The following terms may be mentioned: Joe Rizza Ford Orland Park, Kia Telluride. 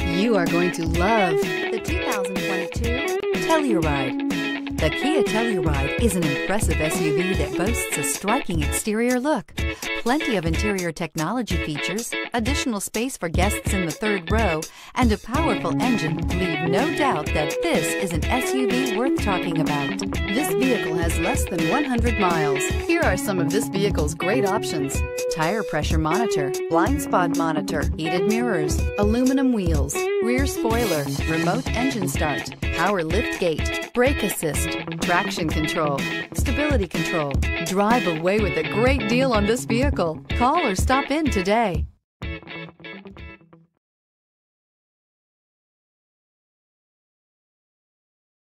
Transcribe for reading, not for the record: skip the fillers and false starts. You are going to love the 2022 Telluride. The Kia Telluride is an impressive SUV that boasts a striking exterior look, plenty of interior technology features, additional space for guests in the third row, and a powerful engine leave no doubt that this is an SUV worth talking about. This vehicle has less than 100 miles. Here are some of this vehicle's great options: tire pressure monitor, blind spot monitor, heated mirrors, aluminum wheels, rear spoiler, remote engine start, power lift gate, brake assist, traction control, stability control. Drive away with a great deal on this vehicle. Call or stop in today.